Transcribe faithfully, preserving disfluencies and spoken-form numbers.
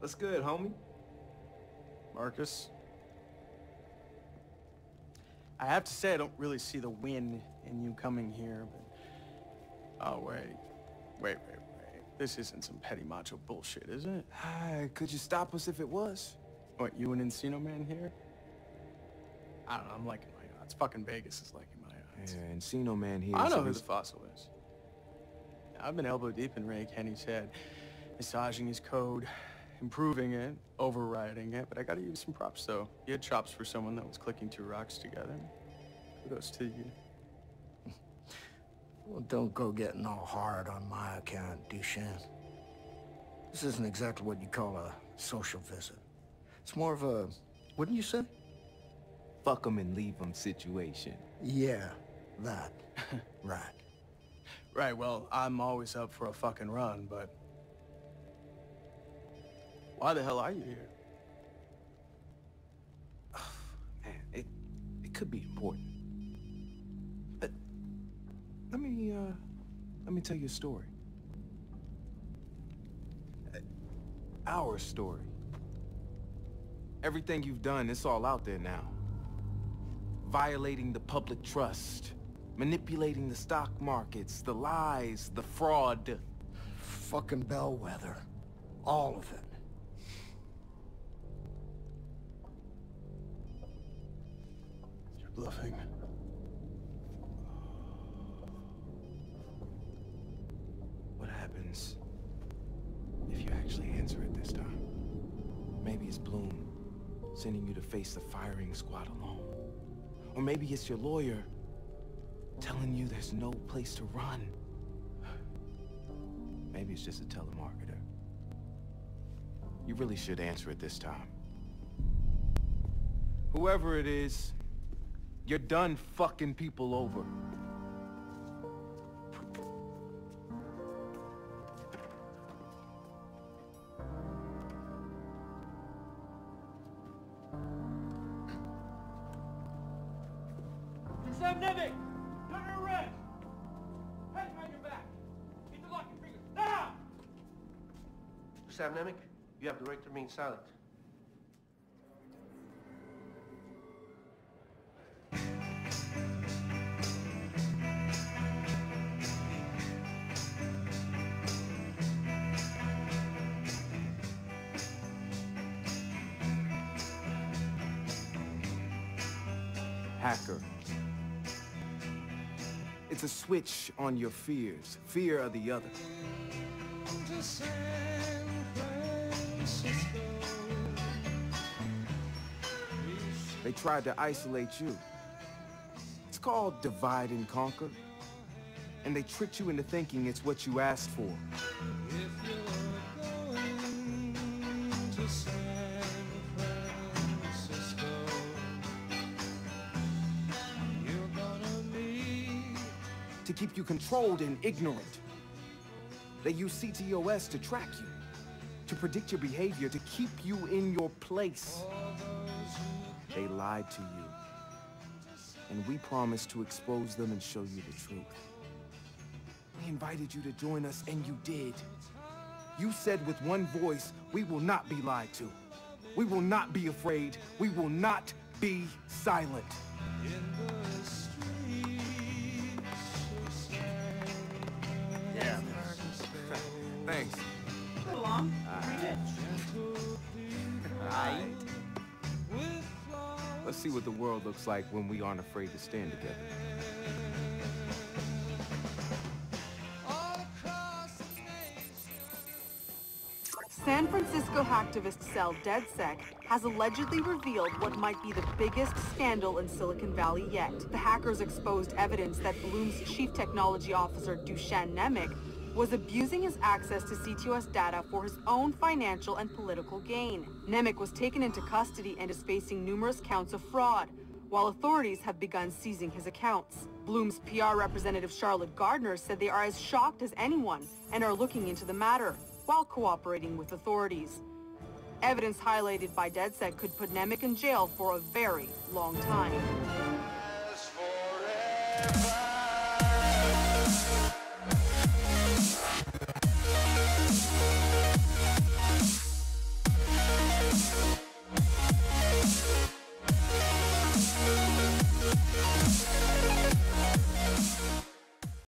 What's good, homie? Marcus? I have to say I don't really see the win in you coming here, but... Oh, wait. Wait, wait, wait. This isn't some petty macho bullshit, is it? Could you stop us if it was? What, you and Encino Man here? I don't know, I'm liking my odds. Fucking Vegas is liking my odds. Yeah, Encino Man here... I know who the fossil is. I've been elbow deep in Ray Kenny's head, massaging his code, improving it, overriding it, but I gotta use some props, though. You had chops for someone that was clicking two rocks together. Kudos to you. Well, don't go getting all hard on my account, Duchenne. This isn't exactly what you call a social visit. It's more of a, wouldn't you say? Fuck 'em and leave 'em situation. Yeah, that. Right. Right, well, I'm always up for a fucking run, but... Why the hell are you here? Oh, man, it, it could be important. But let me, uh, let me tell you a story. Uh, our story. Everything you've done, it's all out there now. Violating the public trust. Manipulating the stock markets, the lies, the fraud. Fucking bellwether. All of it. Bluffing. What happens if you actually answer it this time? Maybe it's Bloom sending you to face the firing squad alone. Or maybe it's your lawyer telling you there's no place to run. Maybe it's just a telemarketer. You really should answer it this time. Whoever it is, you're done fucking people over. Sam Nemec! Turn your red! Hands behind your back! Get the locking fingers! Now! Sam Nemec, you have the right to remain silent. Hacker. It's a switch on your fears, fear of the other. To San Francisco. They tried to isolate you. It's called divide and conquer. And they tricked you into thinking it's what you asked for. If you're going to San Francisco. To keep you controlled and ignorant. They use C T O S to track you, to predict your behavior, to keep you in your place. They lied to you, and we promised to expose them and show you the truth. We invited you to join us, and you did. You said with one voice, we will not be lied to. We will not be afraid. We will not be silent. Thanks. Go along. Right. Right. Let's see what the world looks like when we aren't afraid to stand together. San Francisco hacktivist cell DedSec has allegedly revealed what might be the biggest scandal in Silicon Valley yet. The hackers exposed evidence that Bloom's chief technology officer, Duchenne Nemec, was abusing his access to C T O S data for his own financial and political gain. Nemec was taken into custody and is facing numerous counts of fraud, while authorities have begun seizing his accounts. Bloom's P R representative Charlotte Gardner said they are as shocked as anyone and are looking into the matter, while cooperating with authorities. Evidence highlighted by DedSec could put Nemec in jail for a very long time.